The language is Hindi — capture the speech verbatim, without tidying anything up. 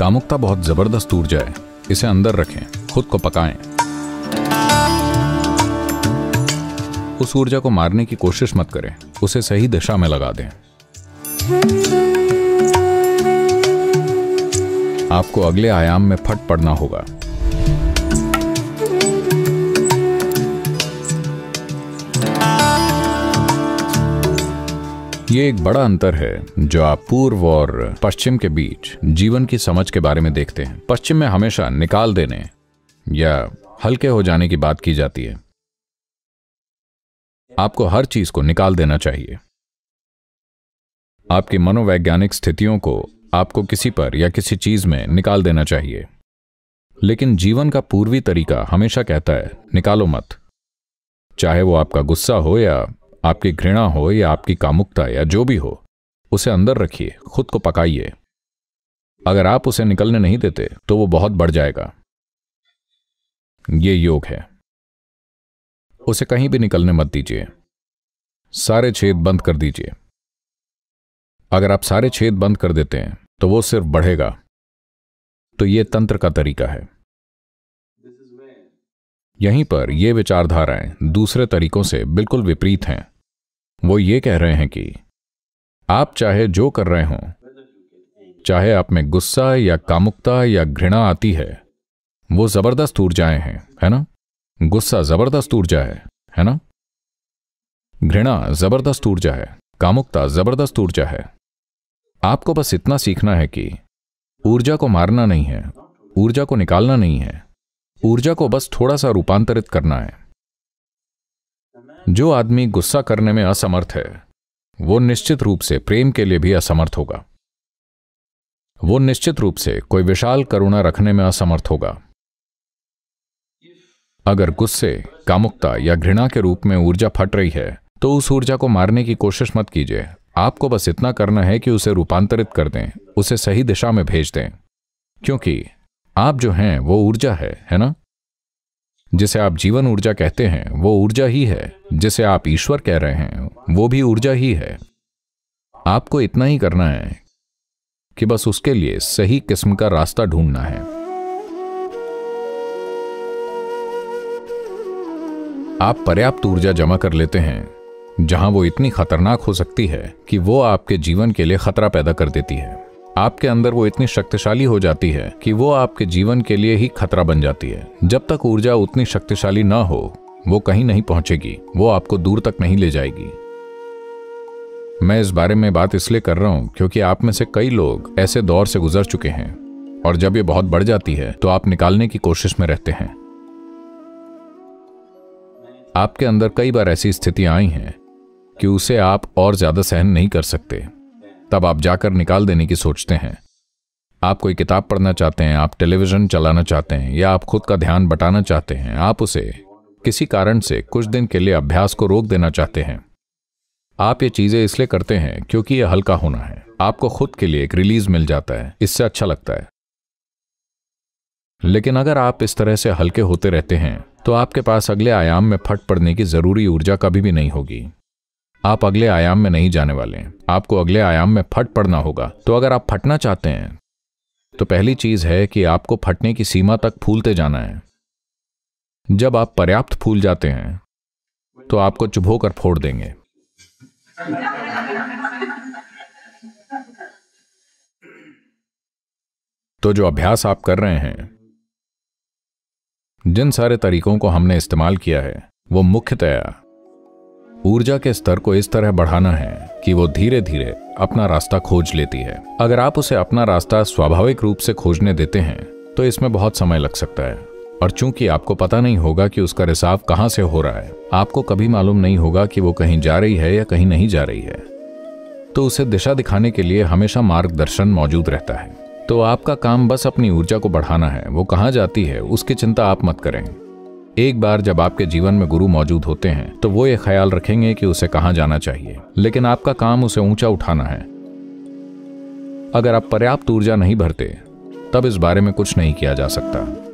कामुकता बहुत जबरदस्त ऊर्जा है, इसे अंदर रखें, खुद को पकाएं। उस ऊर्जा को मारने की कोशिश मत करें, उसे सही दिशा में लगा दें। आपको अगले आयाम में फट पड़ना होगा। ये एक बड़ा अंतर है जो आप पूर्व और पश्चिम के बीच जीवन की समझ के बारे में देखते हैं। पश्चिम में हमेशा निकाल देने या हल्के हो जाने की बात की जाती है। आपको हर चीज को निकाल देना चाहिए। आपकी मनोवैज्ञानिक स्थितियों को आपको किसी पर या किसी चीज में निकाल देना चाहिए, लेकिन जीवन का पूर्वी तरीका हमेशा कहता है निकालो मत, चाहे वो आपका गुस्सा हो या आपकी घृणा हो या आपकी कामुकता या जो भी हो, उसे अंदर रखिए, खुद को पकाइए। अगर आप उसे निकलने नहीं देते तो वो बहुत बढ़ जाएगा। ये योग है। उसे कहीं भी निकलने मत दीजिए। सारे छेद बंद कर दीजिए। अगर आप सारे छेद बंद कर देते हैं तो वो सिर्फ बढ़ेगा। तो ये तंत्र का तरीका है। यहीं पर ये विचारधाराएं दूसरे तरीकों से बिल्कुल विपरीत हैं। वो ये कह रहे हैं कि आप चाहे जो कर रहे हों, चाहे आप में गुस्सा या कामुकता या घृणा आती है, वो जबरदस्त ऊर्जाएं हैं, है ना? गुस्सा जबरदस्त ऊर्जा है, है ना? घृणा जबरदस्त ऊर्जा है, कामुकता जबरदस्त ऊर्जा है। आपको बस इतना सीखना है कि ऊर्जा को मारना नहीं है, ऊर्जा को निकालना नहीं है, ऊर्जा को बस थोड़ा सा रूपांतरित करना है। जो आदमी गुस्सा करने में असमर्थ है, वो निश्चित रूप से प्रेम के लिए भी असमर्थ होगा। वो निश्चित रूप से कोई विशाल करुणा रखने में असमर्थ होगा। अगर गुस्से, कामुकता या घृणा के रूप में ऊर्जा फट रही है, तो उस ऊर्जा को मारने की कोशिश मत कीजिए। आपको बस इतना करना है कि उसे रूपांतरित कर दें, उसे सही दिशा में भेज दें, क्योंकि आप जो हैं वो ऊर्जा है, है ना? जिसे आप जीवन ऊर्जा कहते हैं वो ऊर्जा ही है, जिसे आप ईश्वर कह रहे हैं वो भी ऊर्जा ही है। आपको इतना ही करना है कि बस उसके लिए सही किस्म का रास्ता ढूंढना है। आप पर्याप्त ऊर्जा जमा कर लेते हैं जहां वो इतनी खतरनाक हो सकती है कि वो आपके जीवन के लिए खतरा पैदा कर देती है। आपके अंदर वो इतनी शक्तिशाली हो जाती है कि वो आपके जीवन के लिए ही खतरा बन जाती है। जब तक ऊर्जा उतनी शक्तिशाली ना हो, वो कहीं नहीं पहुंचेगी, वो आपको दूर तक नहीं ले जाएगी। मैं इस बारे में बात इसलिए कर रहा हूं क्योंकि आप में से कई लोग ऐसे दौर से गुजर चुके हैं, और जब ये बहुत बढ़ जाती है तो आप निकालने की कोशिश में रहते हैं। आपके अंदर कई बार ऐसी स्थितियां आई हैं कि उसे आप और ज्यादा सहन नहीं कर सकते, तब आप जाकर निकाल देने की सोचते हैं। आप कोई किताब पढ़ना चाहते हैं, आप टेलीविजन चलाना चाहते हैं, या आप खुद का ध्यान बटाना चाहते हैं। आप उसे किसी कारण से कुछ दिन के लिए अभ्यास को रोक देना चाहते हैं। आप ये चीजें इसलिए करते हैं क्योंकि ये हल्का होना है। आपको खुद के लिए एक रिलीज मिल जाता है, इससे अच्छा लगता है। लेकिन अगर आप इस तरह से हल्के होते रहते हैं तो आपके पास अगले आयाम में फट पड़ने की जरूरी ऊर्जा कभी भी नहीं होगी। आप अगले आयाम में नहीं जाने वाले हैं। आपको अगले आयाम में फट पड़ना होगा। तो अगर आप फटना चाहते हैं तो पहली चीज है कि आपको फटने की सीमा तक फूलते जाना है। जब आप पर्याप्त फूल जाते हैं तो आपको चुभो कर फोड़ देंगे। तो जो अभ्यास आप कर रहे हैं, जिन सारे तरीकों को हमने इस्तेमाल किया है, वो मुख्यतया ऊर्जा के स्तर को इस तरह बढ़ाना है कि वो धीरे धीरे अपना रास्ता खोज लेती है। अगर आप उसे अपना रास्ता स्वाभाविक रूप से खोजने देते हैं तो इसमें बहुत समय लग सकता है, और चूंकि आपको पता नहीं होगा कि उसका रिसाव कहां से हो रहा है, आपको कभी मालूम नहीं होगा कि वो कहीं जा रही है या कहीं नहीं जा रही है, तो उसे दिशा दिखाने के लिए हमेशा मार्गदर्शन मौजूद रहता है। तो आपका काम बस अपनी ऊर्जा को बढ़ाना है। वो कहाँ जाती है उसकी चिंता आप मत करें। एक बार जब आपके जीवन में गुरु मौजूद होते हैं तो वो ये ख्याल रखेंगे कि उसे कहाँ जाना चाहिए, लेकिन आपका काम उसे ऊंचा उठाना है। अगर आप पर्याप्त ऊर्जा नहीं भरते तब इस बारे में कुछ नहीं किया जा सकता।